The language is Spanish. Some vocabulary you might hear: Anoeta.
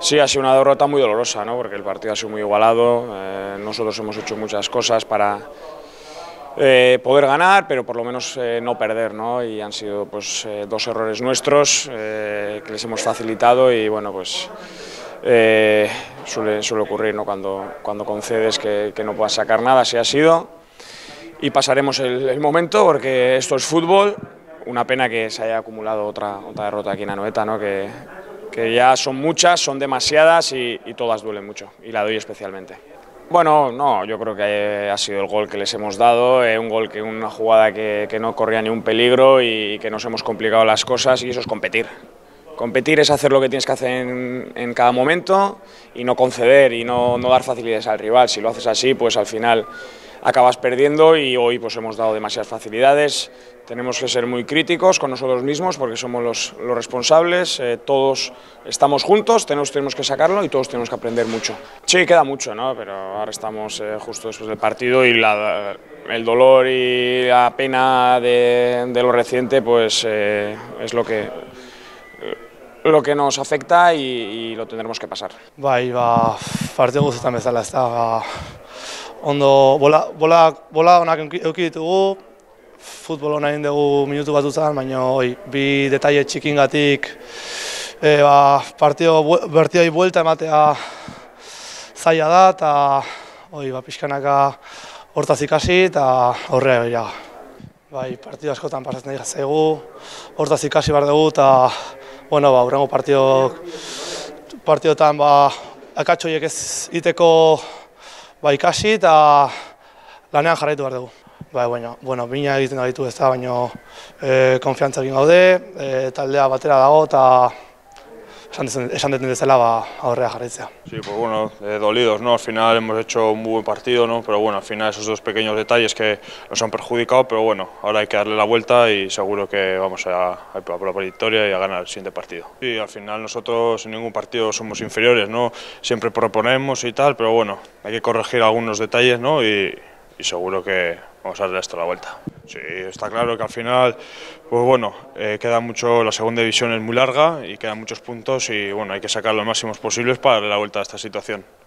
Sí, ha sido una derrota muy dolorosa, ¿no? Porque el partido ha sido muy igualado, nosotros hemos hecho muchas cosas para poder ganar, pero por lo menos no perder, ¿no? Y han sido pues, dos errores nuestros que les hemos facilitado y bueno, pues suele ocurrir, ¿no? Cuando concedes que no puedas sacar nada, si ha sido, y pasaremos el momento porque esto es fútbol. Una pena que se haya acumulado otra derrota aquí en Anoeta, ¿no? Que ya son muchas, son demasiadas y todas duelen mucho, y la doy especialmente. Bueno, no, yo creo que ha sido el gol que les hemos dado, un gol que una jugada que no corría ni un peligro y que nos hemos complicado las cosas, y eso es competir. Competir es hacer lo que tienes que hacer en cada momento y no conceder y no dar facilidades al rival. Si lo haces así, pues al final acabas perdiendo, y hoy pues hemos dado demasiadas facilidades. Tenemos que ser muy críticos con nosotros mismos porque somos los responsables, todos estamos juntos, tenemos que sacarlo y todos tenemos que aprender mucho. Sí, queda mucho, ¿no? Pero ahora estamos justo después del partido y el dolor y la pena de lo reciente pues es lo que nos afecta y lo tendremos que pasar. Bai, ba, parte guztietan bezala ez da. Ondo, bola onak euki ditugu, futbol hona egin dugu minutu batutan, baina bi detaile txikingatik partidoi buelta ematea zaila da, eta pixkanaka hortaz ikasi eta aurrera begira. Bai, partido askotan pasatzen ari zaigu, hortaz ikasi behar dugu, eta hurrengo partidotan akatsoiek ez egiteko ikasi eta lanean jarraitu behar dugu. Bueno, bina egiten gaitu ez da, baina konfiantza egin gaude, taldea batera dago eta esan deten bezala aurrera jarraitzea. Sí, pues bueno, dolidos, ¿no? Al final hemos hecho un muy buen partido, ¿no? Pero bueno, al final esos dos pequeños detalles que nos han perjudicado, pero bueno, ahora hay que darle la vuelta y seguro que vamos a por la victoria y a ganar el siguiente partido. Sí, al final nosotros en ningún partido somos inferiores, ¿no? Siempre proponemos y tal, pero bueno, hay que corregir algunos detalles, ¿no? Y seguro que vamos a darle esto la vuelta. Sí, está claro que al final, pues bueno, queda mucho, la segunda división es muy larga y quedan muchos puntos y bueno, hay que sacar los máximos posibles para darle la vuelta a esta situación.